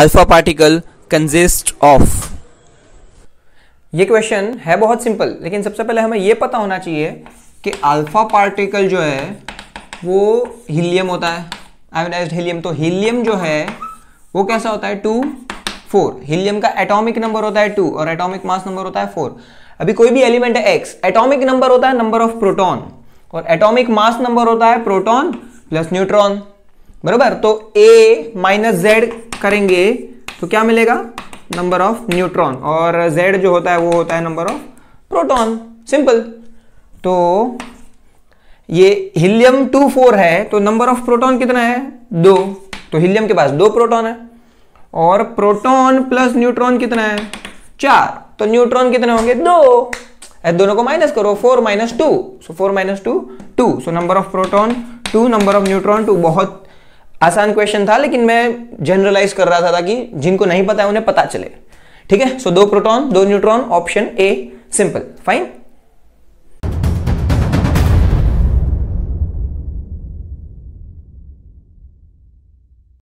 Alpha particle consist of? ये question है बहुत सिंपल, लेकिन सबसे पहले हमें ये पता होना चाहिए कि अल्फा पार्टिकल जो है वो हीलियम होता है, आयोनाइज्ड हीलियम। तो हीलियम जो है वो कैसा होता है? 2, 4। हीलियम का एटॉमिक नंबर होता है 2 और एटॉमिक मास नंबर होता है 4। अभी कोई भी एलिमेंट है x, एटॉमिक नंबर होता है नंबर ऑफ प्रोटॉन और एटॉमिक मास नंबर होता है प्रोटॉन प्लस न्यूट्रॉन, बराबर। तो a माइनस जेड करेंगे तो क्या मिलेगा? नंबर ऑफ न्यूट्रॉन, और z जो होता है वो होता है नंबर ऑफ प्रोटॉन। सिंपल। तो ये हीलियम 2, 4 है तो नंबर ऑफ प्रोटॉन कितना है? 2। तो हीलियम के पास 2 प्रोटॉन है और प्रोटॉन प्लस न्यूट्रॉन कितना है? 4। तो न्यूट्रॉन कितने होंगे? 2। दोनों को माइनस करो, 4 - 2। So 4 - 2, 2। So number of proton 2, number of neutron 2। बहुत आसान क्वेश्चन था, लेकिन मैं जनरलाइज कर रहा था ताकि जिनको नहीं पता है उन्हें पता चले। ठीक है। So 2 proton, 2 neutron, option A, simple. Fine.